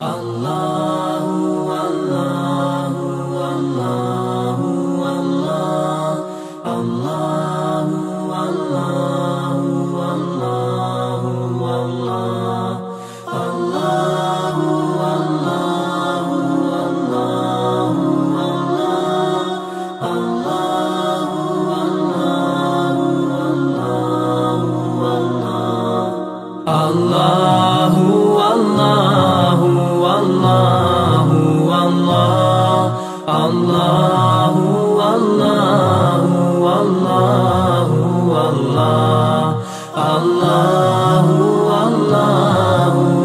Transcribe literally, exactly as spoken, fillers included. Allahu Allahu Allahu Allah Allahu Allahu Allahu Allah Allahu Allahu Allahu Allah Allahu Allahu Allahu Allahu Allahu Allah Allahu Allahu Allahu Allah Allahu Allahu